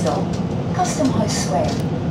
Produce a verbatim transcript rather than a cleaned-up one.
Bristol, Custom House Square.